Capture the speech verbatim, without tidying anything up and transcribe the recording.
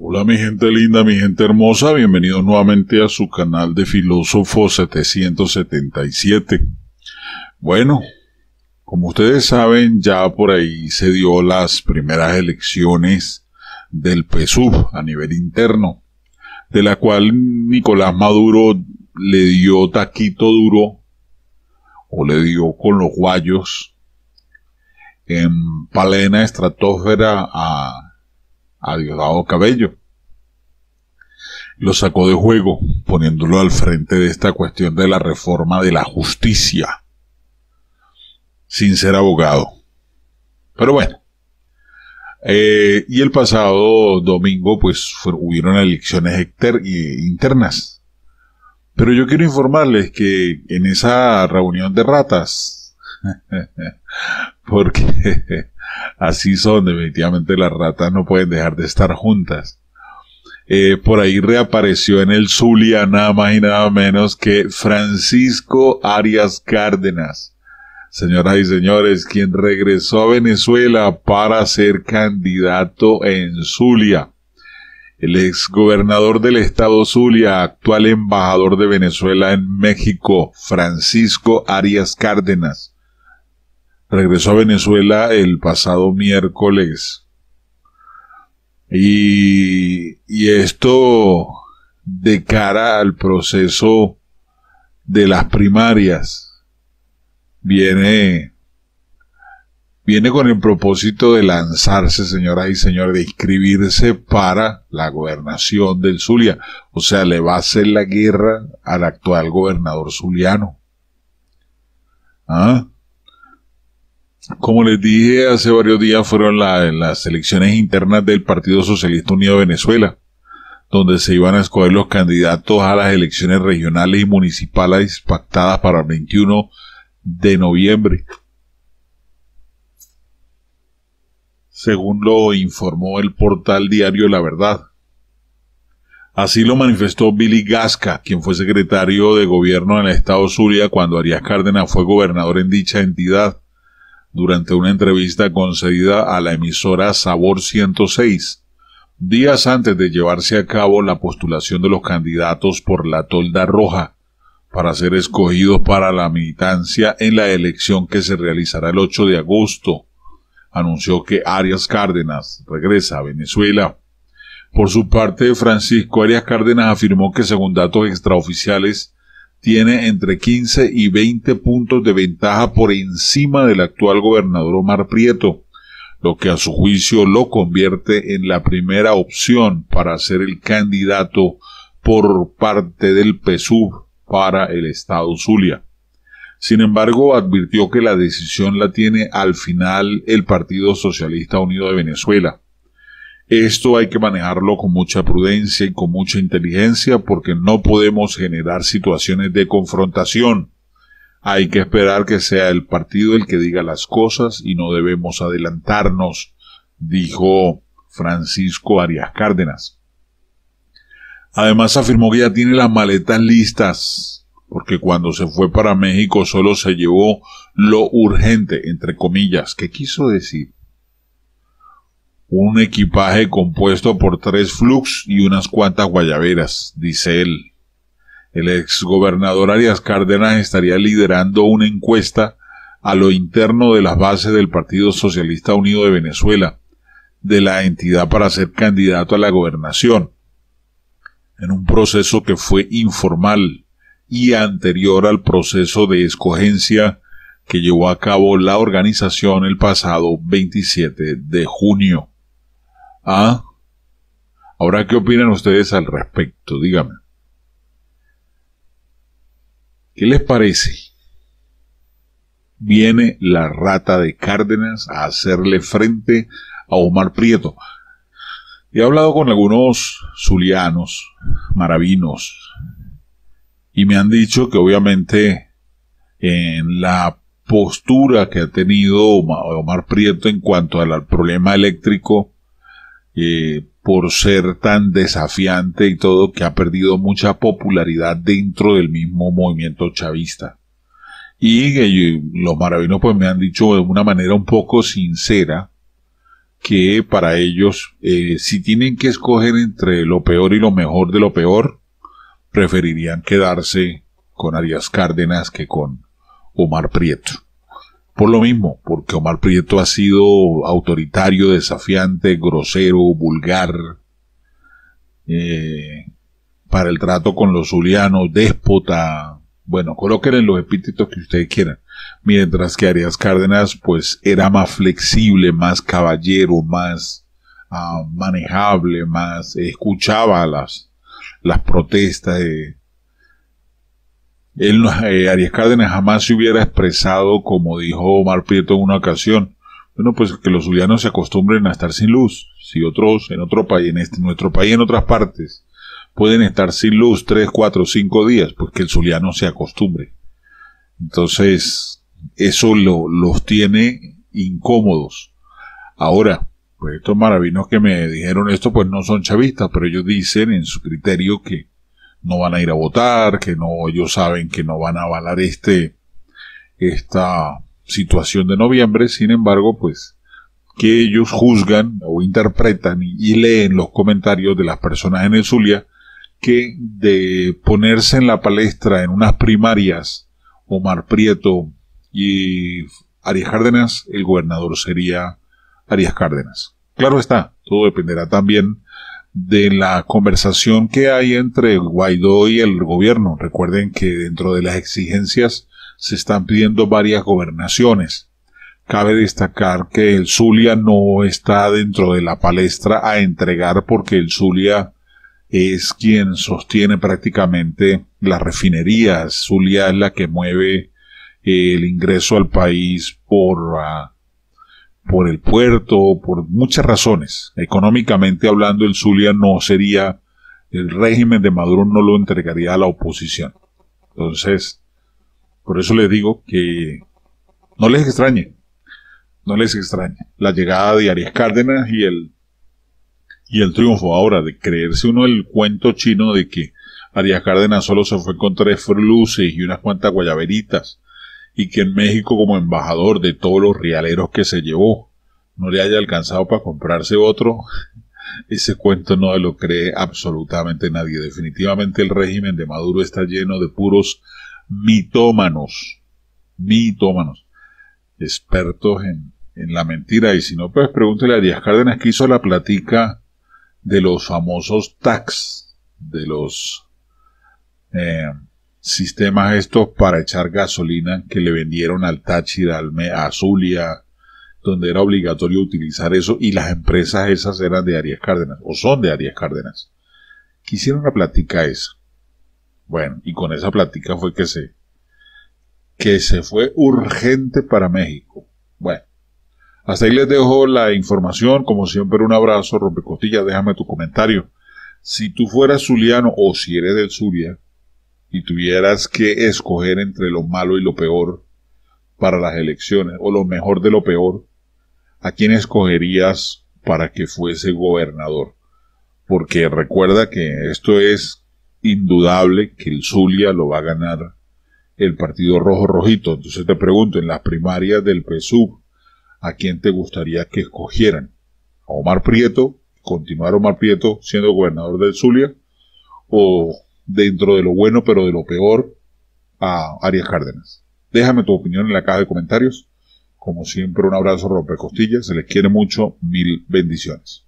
Hola mi gente linda, mi gente hermosa, bienvenidos nuevamente a su canal de Filósofo setecientos setenta y siete. Bueno, como ustedes saben, ya por ahí se dio las primeras elecciones del P S U V a nivel interno, de la cual Nicolás Maduro le dio taquito duro, o le dio con los guayos, en plena estratosfera a, a Diosdado Cabello. Lo sacó de juego, poniéndolo al frente de esta cuestión de la reforma de la justicia, sin ser abogado. Pero bueno, eh, y el pasado domingo pues hubieron elecciones internas. Pero yo quiero informarles que en esa reunión de ratas, porque así son, definitivamente las ratas no pueden dejar de estar juntas, eh, por ahí reapareció en el Zulia nada más y nada menos que Francisco Arias Cárdenas. Señoras y señores, quien regresó a Venezuela para ser candidato en Zulia. El exgobernador del estado Zulia, actual embajador de Venezuela en México, Francisco Arias Cárdenas, regresó a Venezuela el pasado miércoles. Y, y esto de cara al proceso de las primarias viene, viene con el propósito de lanzarse, señoras y señores, de inscribirse para la gobernación del Zulia. O sea, le va a hacer la guerra al actual gobernador zuliano. ¿Ah? Como les dije, hace varios días fueron la, las elecciones internas del Partido Socialista Unido de Venezuela, donde se iban a escoger los candidatos a las elecciones regionales y municipales pactadas para el veintiuno de noviembre. Según lo informó el portal diario La Verdad. Así lo manifestó Billy Gasca, quien fue secretario de gobierno en el estado Zulia cuando Arias Cárdenas fue gobernador en dicha entidad, durante una entrevista concedida a la emisora Sabor ciento seis, días antes de llevarse a cabo la postulación de los candidatos por la tolda roja, para ser escogidos para la militancia en la elección que se realizará el ocho de agosto. Anunció que Arias Cárdenas regresa a Venezuela. Por su parte, Francisco Arias Cárdenas afirmó que, según datos extraoficiales, tiene entre quince y veinte puntos de ventaja por encima del actual gobernador Omar Prieto, lo que a su juicio lo convierte en la primera opción para ser el candidato por parte del P S U V para el estado Zulia. Sin embargo, advirtió que la decisión la tiene al final el Partido Socialista Unido de Venezuela. Esto hay que manejarlo con mucha prudencia y con mucha inteligencia porque no podemos generar situaciones de confrontación. Hay que esperar que sea el partido el que diga las cosas y no debemos adelantarnos, dijo Francisco Arias Cárdenas. Además afirmó que ya tiene las maletas listas, porque cuando se fue para México solo se llevó lo urgente, entre comillas. ¿Qué quiso decir? Un equipaje compuesto por tres flux y unas cuantas guayaberas, dice él. El exgobernador Arias Cárdenas estaría liderando una encuesta a lo interno de las bases del Partido Socialista Unido de Venezuela, de la entidad para ser candidato a la gobernación, en un proceso que fue informal y anterior al proceso de escogencia que llevó a cabo la organización el pasado veintisiete de junio. ¿Ah? Ahora, ¿qué opinan ustedes al respecto? Díganme. ¿Qué les parece? Viene la rata de Cárdenas a hacerle frente a Omar Prieto. He hablado con algunos zulianos, maravinos, y me han dicho que obviamente en la postura que ha tenido Omar Prieto en cuanto al problema eléctrico, eh, por ser tan desafiante y todo, que ha perdido mucha popularidad dentro del mismo movimiento chavista. Y eh, los maravinos pues me han dicho de una manera un poco sincera que para ellos, eh, si tienen que escoger entre lo peor y lo mejor de lo peor, preferirían quedarse con Arias Cárdenas que con Omar Prieto. Por lo mismo, porque Omar Prieto ha sido autoritario, desafiante, grosero, vulgar, eh, para el trato con los zulianos, déspota, bueno, colóquenle los epítetos que ustedes quieran. Mientras que Arias Cárdenas, pues, era más flexible, más caballero, más uh, manejable, más escuchaba las, las protestas. Eh. Él, eh, Arias Cárdenas jamás se hubiera expresado, como dijo Omar Prieto en una ocasión, bueno, pues que los zulianos se acostumbren a estar sin luz. Si otros, en otro país, en este, nuestro país, en otras partes, pueden estar sin luz tres, cuatro, cinco días, pues que el zuliano se acostumbre. Entonces, eso lo, los tiene incómodos. Ahora, pues estos maravillosos que me dijeron esto, pues no son chavistas, pero ellos dicen en su criterio que no van a ir a votar, que no, ellos saben que no van a avalar este, esta situación de noviembre. Sin embargo, pues, que ellos juzgan o interpretan y, y leen los comentarios de las personas en el Zulia, que de ponerse en la palestra en unas primarias Omar Prieto y Arias Cárdenas, el gobernador sería Arias Cárdenas. Claro está, todo dependerá también de la conversación que hay entre Guaidó y el gobierno. Recuerden que dentro de las exigencias se están pidiendo varias gobernaciones. Cabe destacar que el Zulia no está dentro de la palestra a entregar, porque el Zulia es quien sostiene prácticamente las refinerías. Zulia es la que mueve el ingreso al país por, uh, por el puerto, por muchas razones. Económicamente hablando, el Zulia no sería, el régimen de Maduro no lo entregaría a la oposición. Entonces, por eso les digo que no les extrañe, no les extrañe la llegada de Arias Cárdenas y el Y el triunfo. Ahora, de creerse uno el cuento chino de que Arias Cárdenas solo se fue con tres luces y unas cuantas guayaberitas, y que en México, como embajador de todos los rialeros que se llevó, no le haya alcanzado para comprarse otro, ese cuento no lo cree absolutamente nadie. Definitivamente el régimen de Maduro está lleno de puros mitómanos, mitómanos, expertos en, en la mentira. Y si no, pues pregúntele a Arias Cárdenas que hizo la platica de los famosos tax, de los eh, sistemas estos para echar gasolina que le vendieron al Táchira, al Me, a Zulia, donde era obligatorio utilizar eso, y las empresas esas eran de Arias Cárdenas, o son de Arias Cárdenas, que hicieron la plática esa. Bueno, y con esa plática fue que se, que se fue urgente para México. Bueno, hasta ahí les dejo la información. Como siempre, un abrazo, rompecostillas. Déjame tu comentario. Si tú fueras zuliano, o si eres del Zulia, y tuvieras que escoger entre lo malo y lo peor para las elecciones, o lo mejor de lo peor, ¿a quién escogerías para que fuese gobernador? Porque recuerda que esto es indudable, que el Zulia lo va a ganar el partido rojo rojito. Entonces te pregunto, en las primarias del P S U V, ¿a quién te gustaría que escogieran? ¿A Omar Prieto? ¿Continuar Omar Prieto siendo gobernador del Zulia? ¿O, dentro de lo bueno pero de lo peor, a Arias Cárdenas? Déjame tu opinión en la caja de comentarios. Como siempre, un abrazo, rompecostillas. Se les quiere mucho. Mil bendiciones.